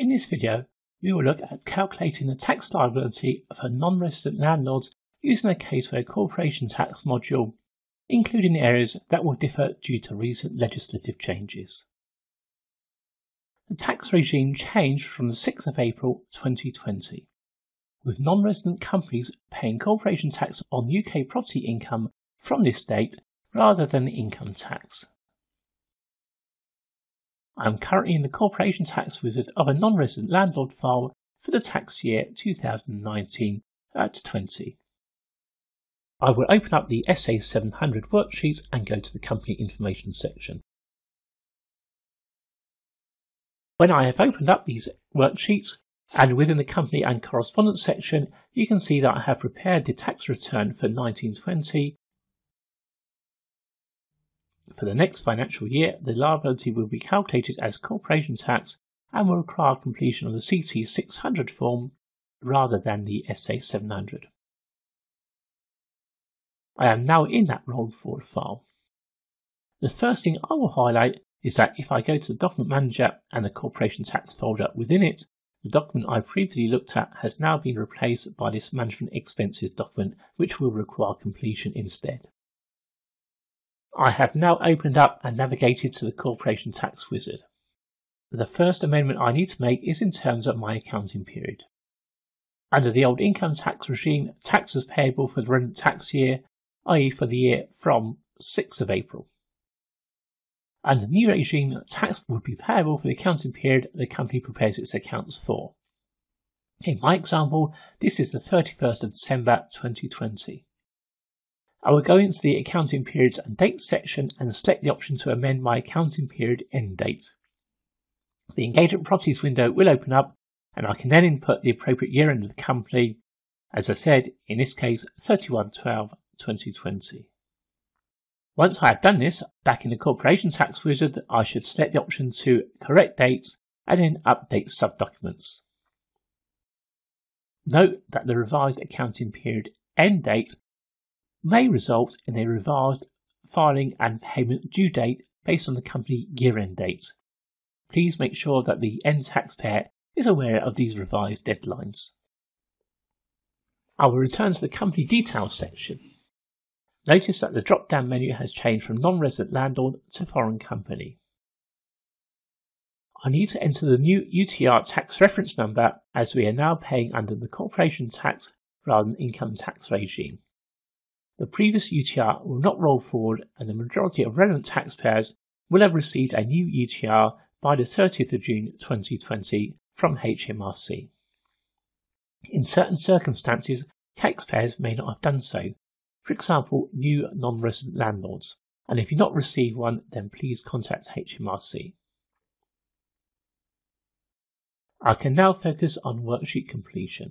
In this video, we will look at calculating the tax liability for non-resident landlords using a case for a corporation tax module, including areas that will differ due to recent legislative changes. The tax regime changed from the 6th of April 2020, with non-resident companies paying corporation tax on UK property income from this date rather than the income tax. I am currently in the Corporation Tax Wizard of a non-resident landlord file for the tax year 2019-20. I will open up the SA700 worksheets and go to the Company Information section. When I have opened up these worksheets and within the Company and Correspondence section, you can see that I have prepared the tax return for 1920. For the next financial year, the liability will be calculated as corporation tax and will require completion of the CT600 form rather than the SA700. I am now in that rolled forward file. The first thing I will highlight is that if I go to the Document Manager and the Corporation Tax folder within it, the document I previously looked at has now been replaced by this Management Expenses document, which will require completion instead. I have now opened up and navigated to the Corporation Tax Wizard. The first amendment I need to make is in terms of my accounting period. Under the old income tax regime, tax was payable for the relevant tax year, i.e. for the year from 6th of April. Under the new regime, tax would be payable for the accounting period the company prepares its accounts for. In my example, this is the 31st of December 2020. I will go into the Accounting Periods and Dates section and select the option to amend my accounting period end date. The Engagement Properties window will open up and I can then input the appropriate year end of the company, as I said, in this case 31/12/2020. Once I have done this, back in the Corporation Tax Wizard, I should select the option to Correct Dates and then Update Subdocuments. Note that the revised accounting period end date may result in a revised filing and payment due date based on the company year-end dates. Please make sure that the end taxpayer is aware of these revised deadlines. I will return to the Company Details section. Notice that the drop-down menu has changed from non-resident landlord to foreign company. I need to enter the new UTR tax reference number as we are now paying under the corporation tax rather than income tax regime. The previous UTR will not roll forward and the majority of relevant taxpayers will have received a new UTR by the 30th of June 2020 from HMRC. In certain circumstances, taxpayers may not have done so, for example, new non-resident landlords, and if you not receive one, then please contact HMRC. I can now focus on worksheet completion.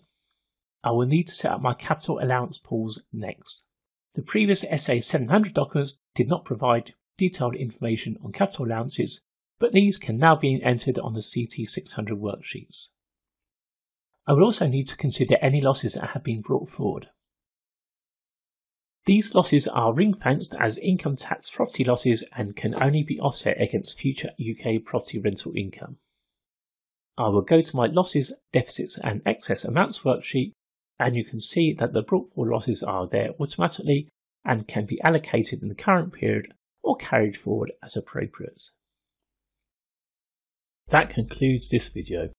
I will need to set up my capital allowance pools next. The previous SA700 documents did not provide detailed information on capital allowances, but these can now be entered on the CT600 worksheets. I will also need to consider any losses that have been brought forward. These losses are ring-fenced as income tax property losses and can only be offset against future UK property rental income. I will go to my Losses, Deficits and Excess Amounts worksheet, and you can see that the brought forward losses are there automatically and can be allocated in the current period or carried forward as appropriate. That concludes this video.